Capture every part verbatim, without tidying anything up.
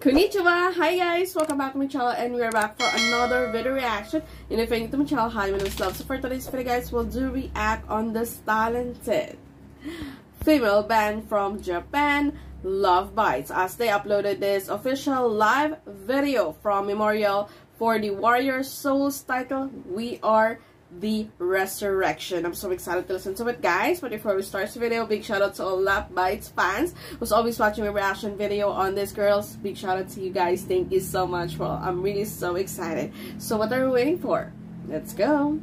Konnichiwa! Hi guys! Welcome back to my channel and we are back for another video reaction. And if you're new to my channel, hi, my name is Love. So for today's video guys, we'll do react on this talented female band from Japan, LOVEBITES, as they uploaded this official live video from Memorial for the Warrior Souls titled We Are The Resurrection. I'm so excited to listen to it guys, but before we start the video, big shout out to all LOVEBITES fans who's always watching my reaction video on this. Girls, big shout out to you guys, thank you so much. Well, I'm really so excited, so what are we waiting for? Let's go.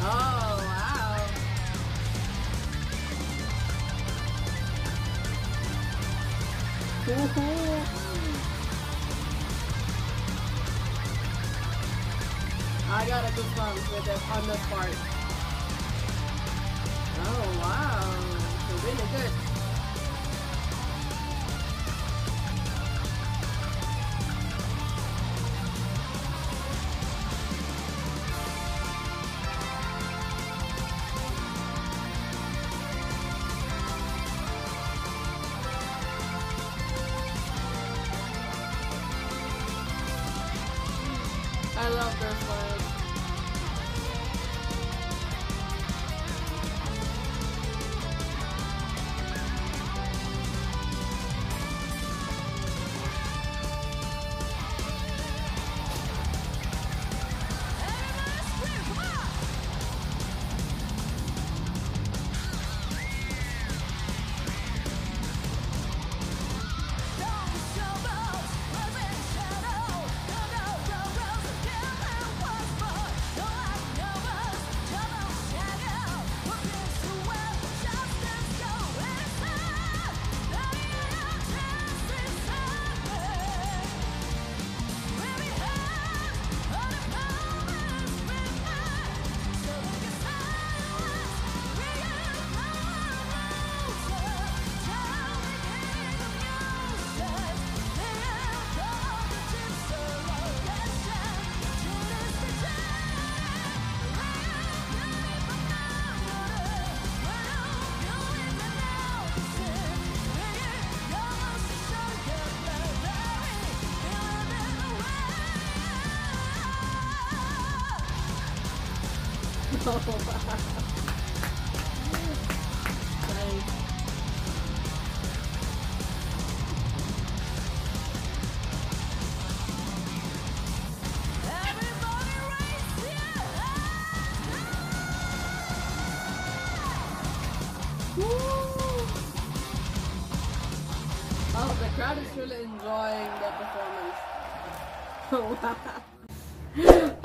Oh, wow. I got a good bump with it on this part. Oh wow, it's really good. I love their songs. Oh, wow.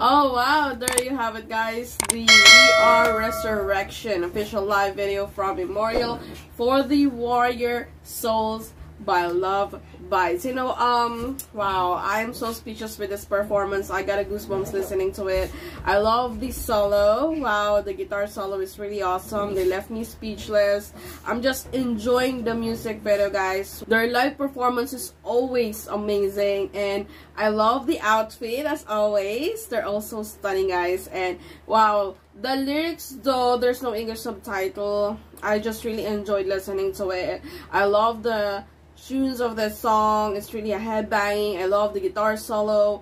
Oh wow, there you have it guys, the We Are Resurrection official live video from Memorial for the Warrior Souls by LOVEBITES. You know, um wow, I'm so speechless with this performance. I got a goosebumps listening to it. I love the solo. Wow, the guitar solo is really awesome. They left me speechless. I'm just enjoying the music video guys. Their live performance is always amazing, and I love the outfit as always. They're also stunning guys, and wow, the lyrics though, there's no English subtitle. I just really enjoyed listening to it. I love the tunes of the song. It's really a headbanging. I love the guitar solo,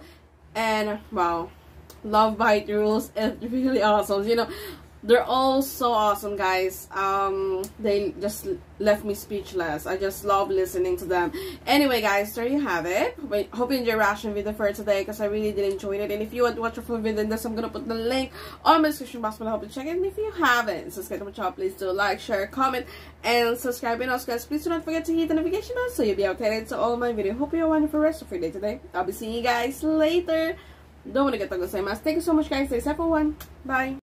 and wow, LOVEBITES rules. It's really awesome. You know, they're all so awesome guys. Um they just left me speechless. I just love listening to them. Anyway guys, there you have it. Wait, hope you enjoy reaction video for today, because I really did enjoy it. And if you want to watch a full video, then I'm gonna put the link on my description box below. I hope you check it. And if you haven't subscribed to my channel, please do like, share, comment, and subscribe. And also guys, please do not forget to hit the notification bell so you'll be updated to all my videos. Hope you have a wonderful rest of your day today. I'll be seeing you guys later. Don't want to get the same as. Thank you so much guys. Stay safe everyone. Bye.